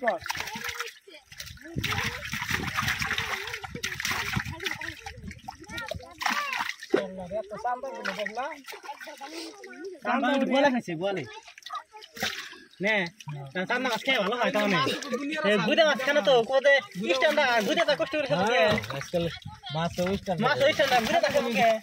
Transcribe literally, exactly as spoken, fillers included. كار والله يا تو سامبا بنبلا سامبا بولا كسي بولا نه سامبا كسي والله هاي تمام غودا مسكنا تو كوده يستندا غودا تا كوستور كده مسكل ما تو يستندا ما تو يستندا غودا تا كده